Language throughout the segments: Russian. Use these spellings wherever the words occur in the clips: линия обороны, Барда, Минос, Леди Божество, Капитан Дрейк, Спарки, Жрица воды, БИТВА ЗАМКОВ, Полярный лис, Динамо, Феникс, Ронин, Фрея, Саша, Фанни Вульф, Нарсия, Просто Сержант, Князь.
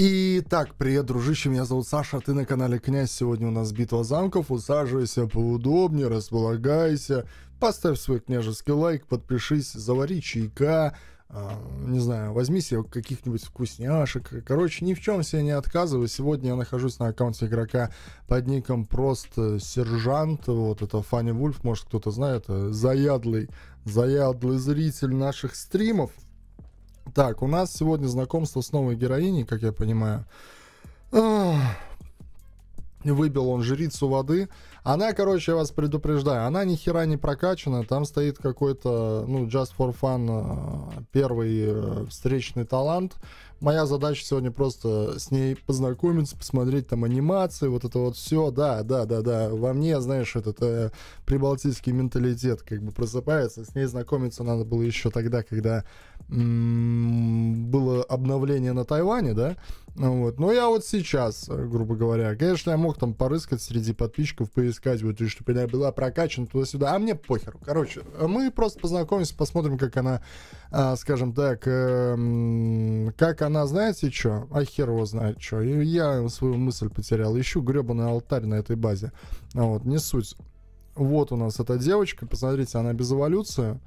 Итак, привет, дружище, меня зовут Саша, ты на канале Князь. Сегодня у нас битва замков. Усаживайся поудобнее, располагайся, поставь свой княжеский лайк, подпишись, завари чайка, не знаю, возьми себе каких-нибудь вкусняшек. Короче, ни в чем себе не отказываю. Сегодня я нахожусь на аккаунте игрока под ником Просто Сержант. Вот это Фанни Вульф, может кто-то знает, заядлый зритель наших стримов. Так, у нас сегодня знакомство с новой героиней, как я понимаю. Выбил он жрицу воды. Она, короче, я вас предупреждаю, она ни хера не прокачана. Там стоит какой-то, ну, just for fun, первый встречный талант. Моя задача сегодня просто с ней познакомиться, посмотреть там анимации, вот это вот все. Да. Во мне, знаешь, этот прибалтийский менталитет как бы просыпается. С ней знакомиться надо было еще тогда, когда было обновление на Тайване, да? Вот. Но я вот сейчас, грубо говоря, конечно, я мог там порыскать среди подписчиков, поискать, вот, чтобы она была прокачана туда-сюда, а мне похеру. Короче, мы просто познакомимся, посмотрим, как она, скажем так, как она, знаете что? А хер его знает что. Я свою мысль потерял. Ищу гребаный алтарь на этой базе. Вот, не суть. Вот у нас эта девочка, посмотрите, она без эволюции.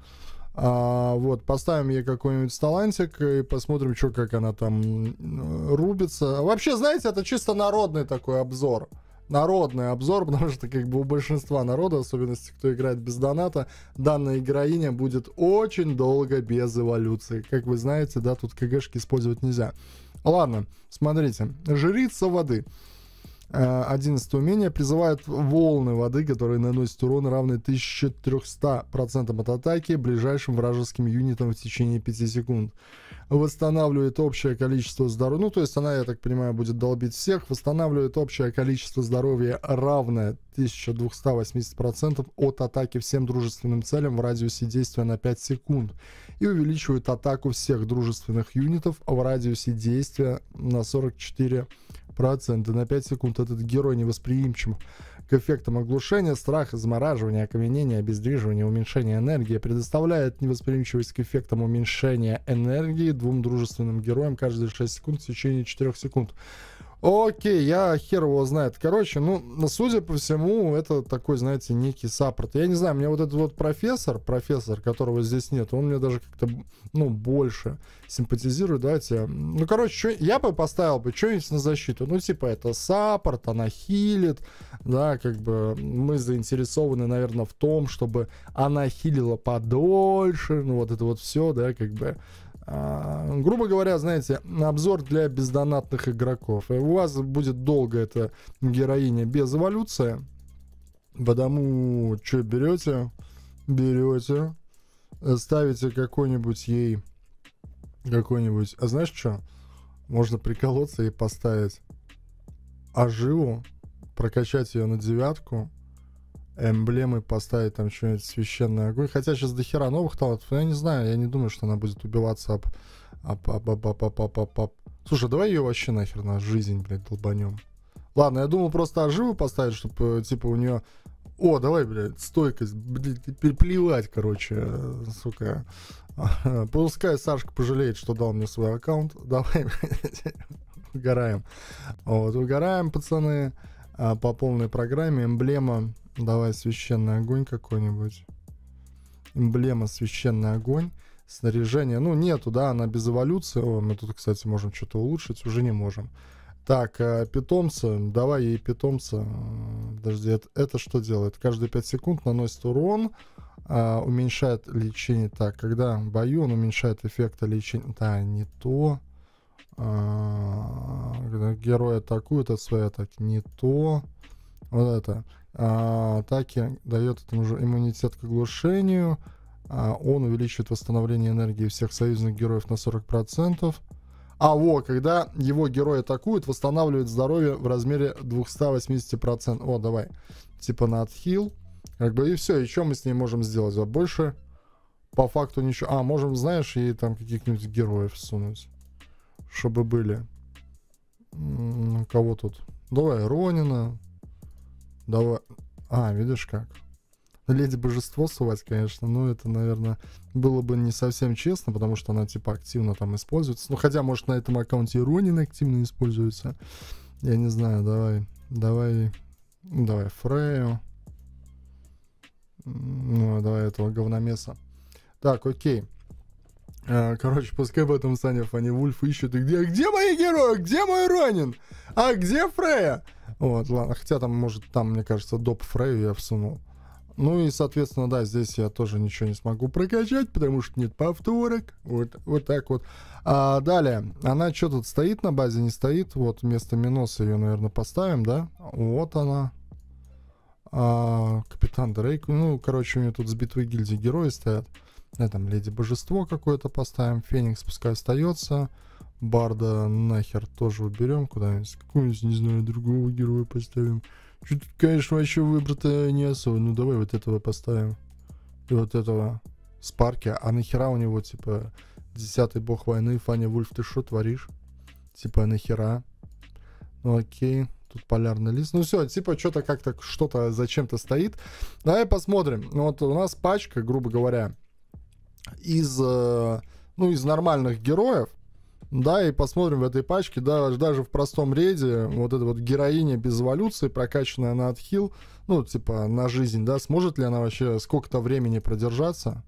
Вот, поставим ей какой-нибудь талантик и посмотрим, что, как она там рубится. Вообще, знаете, это чисто народный такой обзор. Народный обзор, потому что как бы у большинства народа, особенно кто играет без доната, данная героиня будет очень долго без эволюции. Как вы знаете, да, тут КГшки использовать нельзя. Ладно, смотрите. Жрица воды. 11 умение призывает волны воды, которые наносят урон, равный 1300% от атаки ближайшим вражеским юнитам в течение 5 секунд. Восстанавливает общее количество здоровья. Ну, то есть она, я так понимаю, будет долбить всех. Восстанавливает общее количество здоровья, равное 1280% от атаки всем дружественным целям в радиусе действия на 5 секунд. И увеличивает атаку всех дружественных юнитов в радиусе действия на 44%. На 5 секунд этот герой невосприимчив к эффектам оглушения, страха, замораживания, окаменения, обездвиживания, уменьшения энергии. Предоставляет невосприимчивость к эффектам уменьшения энергии двум дружественным героям каждые 6 секунд в течение 4 секунд. Окей, я хер его знает. Короче, ну, судя по всему, это такой, знаете, некий саппорт. Я не знаю, мне вот этот вот профессор, которого здесь нет, он мне даже как-то, ну, больше симпатизирует. Давайте, ну, короче, я бы поставил бы что-нибудь на защиту. Ну, типа, это саппорт, она хилит, да, как бы мы заинтересованы, наверное, в том, чтобы она хилила подольше, ну, вот это вот все, да, как бы. Грубо говоря, знаете, обзор для бездонатных игроков. И у вас будет долго эта героиня без эволюции. Потому что берете, ставите какой-нибудь ей, а знаешь что? Можно приколоться и поставить оживу, прокачать ее на 9, эмблемы поставить, там что-нибудь священный огонь. Хотя сейчас до хера новых талантов, но я не знаю, я не думаю, что она будет убиваться об. Слушай, давай ее вообще нахер на жизнь, блядь, долбанем. Ладно, я думал просто оживу поставить, чтобы, типа, у нее... О, давай, блядь, стойкость, блядь, переплевать, короче, сука. Пускай Сашка пожалеет, что дал мне свой аккаунт. Давай, блядь, угораем. Вот, угораем, пацаны, по полной программе. Эмблема... Давай священный огонь какой-нибудь. Эмблема священный огонь. Снаряжение. Ну, нету, да, она без эволюции. О, мы тут, кстати, можем что-то улучшить. Уже не можем. Так, питомца. Давай ей питомца. Подожди, это что делает? Каждые 5 секунд наносит урон. Уменьшает лечение. Так, когда в бою он уменьшает эффекты лечения. Да, не то. Когда герои атакуют от своей атаки. Не то. Вот это. Атаки дает этому же иммунитет к оглушению. Он увеличивает восстановление энергии всех союзных героев на 40%. А вот, когда его герой атакует, восстанавливает здоровье в размере 280%. О, давай. Типа на отхил. Как бы и все. И что мы с ней можем сделать? А больше по факту ничего. А, можем, знаешь, ей там каких-нибудь героев сунуть. Чтобы были. Кого тут? Давай Ронина. Давай. А, видишь как. Леди Божество ссылать, конечно, но это, наверное, было бы не совсем честно, потому что она, типа, активно там используется. Ну, хотя, может, на этом аккаунте и Ронин активно используется. Я не знаю, давай Фрею. Ну, давай этого говномеса. Так, окей. Короче, пускай в этом Саня Фанни Вульф ищут. И где мои герои? Где мой Ронин? А где Фрея? Вот, ладно. Хотя там, может, мне кажется, доп Фрею я всунул. Ну и, соответственно, да, здесь я тоже ничего не смогу прокачать, потому что нет повторок. Вот так вот. А далее. Она что тут стоит на базе? Не стоит. Вот вместо Миноса ее, наверное, поставим, да? Вот она. Капитан Дрейк. Ну, короче, у нее тут с битвы гильдии герои стоят. Да, там Леди Божество какое-то поставим. Феникс пускай остается. Барда нахер тоже уберем куда-нибудь. Какого-нибудь, не знаю, другого героя поставим. Чуть, конечно, вообще выбрато не особо. Ну, давай вот этого поставим. И вот этого. Спарки. А нахера у него, типа, 10-й бог войны. Фанни Вульф, ты что творишь? Типа, нахера? Ну, окей. Тут полярный лис. Ну, все, типа, что-то как-то, что-то зачем-то стоит. Давай посмотрим. Вот у нас пачка, грубо говоря, из нормальных героев. Да, и посмотрим в этой пачке, да, даже в простом рейде, вот эта вот героиня без эволюции, прокачанная на отхил, ну, типа, на жизнь, да, сможет ли она вообще сколько-то времени продержаться?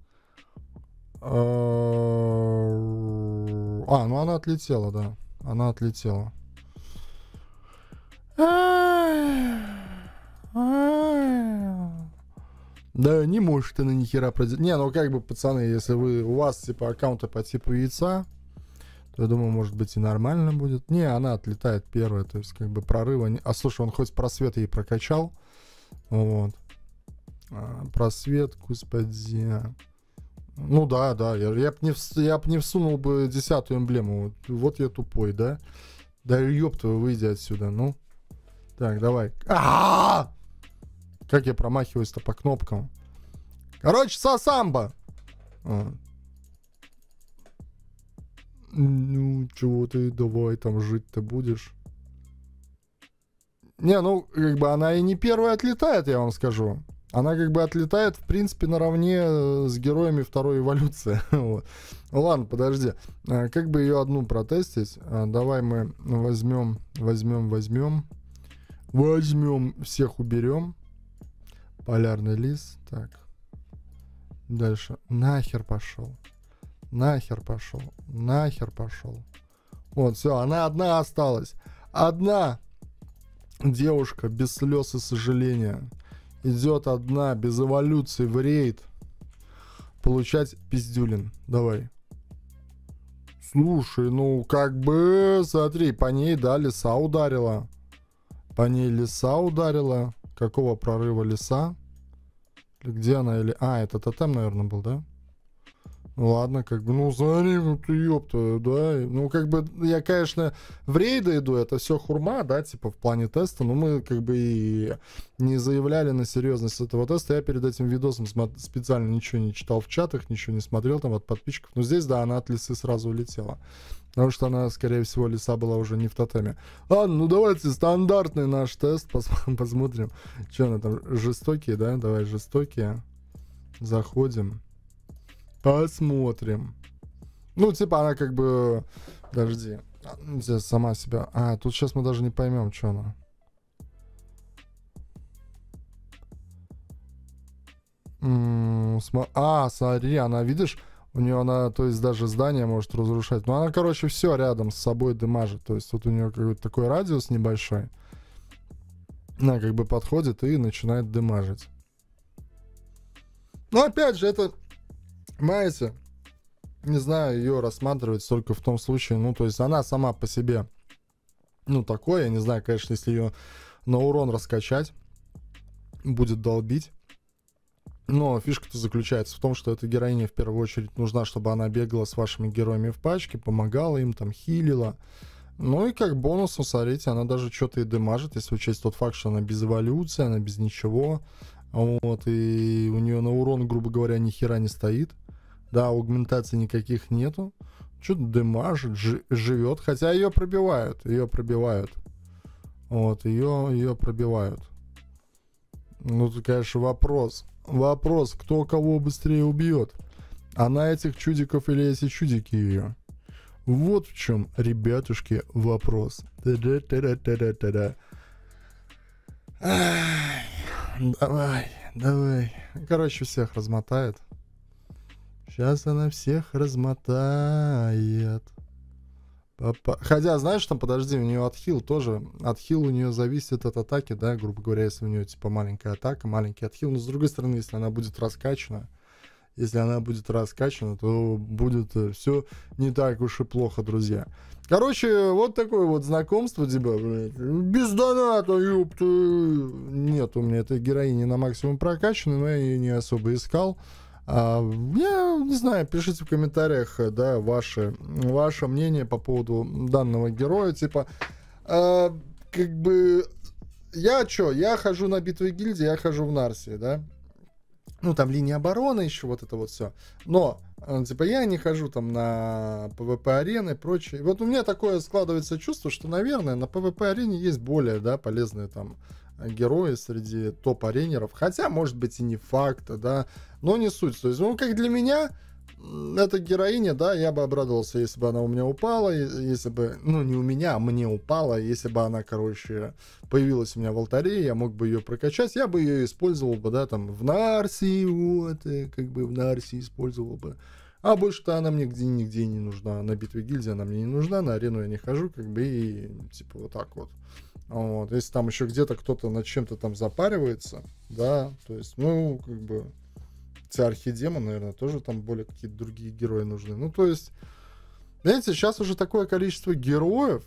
Ну она отлетела, да, она отлетела. Да, не может она ни хера продержаться. Не, ну как бы, пацаны, если у вас, типа, аккаунты по типу яйца, я думаю, может быть, и нормально будет. Не, она отлетает первая, то есть, как бы, прорыва... А, слушай, он хоть просвет ей прокачал. Вот. Просвет, господи. Ну, да, я б не всунул бы 10-ю эмблему. Вот я тупой, да? Да ёб твою, выйди отсюда, ну. Так, давай. Как я промахиваюсь-то по кнопкам? Короче, сосамба! Ну, чего ты, давай, там жить-то будешь. Не, ну, как бы она и не первая отлетает, я вам скажу. Она как бы отлетает, в принципе, наравне с героями второй эволюции. Вот. Ладно, подожди. Как бы ее одну протестить? Давай мы возьмем, всех уберем. Полярный лис. Так. Дальше. Нахер пошел. Вот, все, она одна осталась. Одна девушка без слез и сожаления. Идет одна, без эволюции, в рейд. Получать пиздюлин. Давай. Слушай, ну как бы, смотри, по ней, да, лиса ударила. Какого прорыва лиса? Где она? Это тотем, наверное, был, да? Ладно, как бы, ну, смотри, ну ты ёпта, да, ну, как бы, я, конечно, в рейды иду, это все хурма, да, типа, в плане теста, но мы, как бы, и не заявляли на серьезность этого теста, я перед этим видосом специально ничего не читал в чатах, ничего не смотрел там от подписчиков, но здесь, да, она от лисы сразу улетела, потому что она, скорее всего, лиса была уже не в тотеме. Ладно, ну, давайте стандартный наш тест, посмотрим, что она там, жестокие, да, давай жестокие, заходим. Посмотрим. Ну, типа, она как бы... Подожди. Здесь сама себя... тут сейчас мы даже не поймем, что она. Смотри, она, видишь? У нее она, то есть, даже здание может разрушать. Но она, короче, все рядом с собой дымажит. То есть, тут у нее какой-то такой радиус небольшой. Она как бы подходит и начинает дымажить. Но, опять же, это... Понимаете, не знаю, ее рассматривать только в том случае, ну, то есть она сама по себе, ну, такое, я не знаю, конечно, если ее на урон раскачать, будет долбить, но фишка-то заключается в том, что эта героиня в первую очередь нужна, чтобы она бегала с вашими героями в пачке, помогала им, там, хилила, ну, и как бонус, смотрите, она даже что-то и дымажит, если учесть тот факт, что она без эволюции, она без ничего, вот, и у нее на урон, грубо говоря, ни хера не стоит. Да, аугментации никаких нету. Что-то дымажит, живет. Хотя ее пробивают. Вот, ее пробивают. Ну, тут, конечно, вопрос. Вопрос, кто кого быстрее убьет? Она этих чудиков или эти чудики ее? Вот в чем, ребятушки, вопрос. Давай, давай. Короче, всех размотает. Сейчас она всех размотает. Хотя, знаешь, там, подожди, у нее отхил тоже. Отхил у нее зависит от атаки, да, грубо говоря, если у нее, типа, маленькая атака, маленький отхил. Но, с другой стороны, если она будет раскачана, то будет все не так уж и плохо, друзья. Короче, вот такое вот знакомство, типа, без доната, ёпты. Нет, у меня этой героини на максимум прокачана, но я ее не особо искал. Я не знаю, пишите в комментариях, да, ваше мнение по поводу данного героя. Типа, как бы, я чё, я хожу на битвы гильдии, я хожу в Нарсии, да. Ну, там линия обороны еще, вот это вот все. Но, типа, я не хожу там на ПВП-арены и прочее. Вот у меня такое складывается чувство, что, наверное, на ПВП-арене есть более, да, полезные там герои среди топ-аренеров. Хотя, может быть, и не факт, да, но не суть. То есть, ну, как для меня, эта героиня, да, я бы обрадовался, если бы она у меня упала, если бы, ну, не у меня, а мне упала, если бы она, короче, появилась у меня в алтаре, я мог бы ее прокачать, я бы ее использовал бы, да, там, в Нарсии, вот, как бы в Нарсии использовал бы. А больше-то она мне нигде не нужна, на битве гильдии она мне не нужна, на арену я не хожу, как бы, и, типа, вот так вот. Вот, если там еще где-то кто-то над чем-то там запаривается, да, то есть, ну, как бы, архидемон, наверное, тоже там более какие-то другие герои нужны. Ну, то есть, знаете, сейчас уже такое количество героев,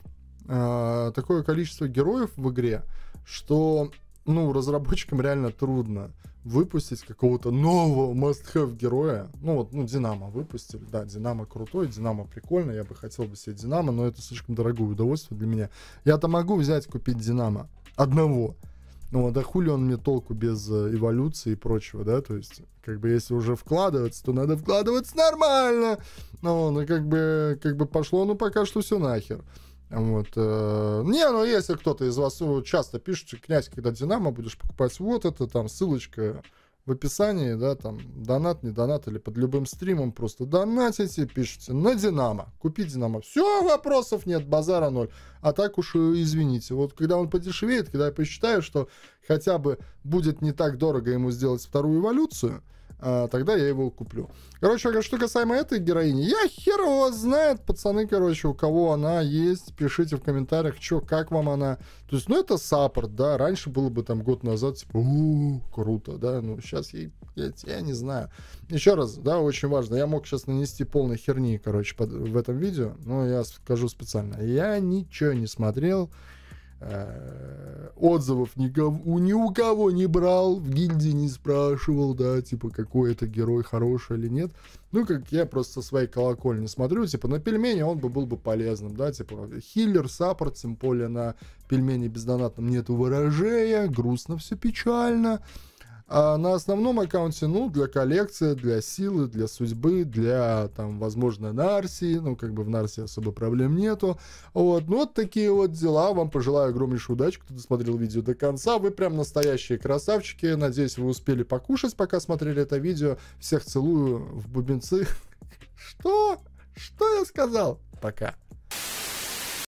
в игре, что, ну, разработчикам реально трудно выпустить какого-то нового must-have героя. Ну, вот, ну, Динамо выпустили, да, Динамо крутой, Динамо прикольно, я бы хотел бы себе Динамо, но это слишком дорогое удовольствие для меня. Я-то могу взять, купить Динамо одного. Ну, да хули он мне толку без эволюции и прочего, да, то есть, как бы, если уже вкладываться, то надо вкладываться нормально, ну, как бы пошло, ну, пока что все нахер, вот, не, ну, если кто-то из вас часто пишет, князь, когда Динамо будешь покупать, вот это, там, ссылочка в описании, да, там, донат, не донат, или под любым стримом просто донатите, пишите на Динамо, купи Динамо, все, вопросов нет, базара ноль, а так уж извините, вот когда он подешевеет, когда я посчитаю, что хотя бы будет не так дорого ему сделать вторую эволюцию, тогда я его куплю. Короче, что касаемо этой героини, я хер его знает, пацаны, короче, у кого она есть, пишите в комментариях, что, как вам она. То есть, ну, это саппорт, да, раньше было бы там год назад, типа, круто, да, ну, сейчас я не знаю. Еще раз, да, очень важно, я мог сейчас нанести полной херни, короче, в этом видео, но я скажу специально, я ничего не смотрел, отзывов ни у кого не брал, в гильдии не спрашивал, да, типа, какой это герой, хороший или нет. Ну, как я просто со своей колокольни смотрю, типа, на пельмени он бы был бы полезным, да, типа, хиллер, саппорт, тем более на пельмени бездонатном нету ворожея, грустно все, печально. А на основном аккаунте, ну, для коллекции, для силы, для судьбы, для, там, возможно, Нарсии, ну, как бы в Нарсии особо проблем нету, вот, ну, вот такие вот дела, вам пожелаю огромнейшую удачи, кто досмотрел видео до конца, вы прям настоящие красавчики, надеюсь, вы успели покушать, пока смотрели это видео, всех целую в бубенцы, что я сказал, пока.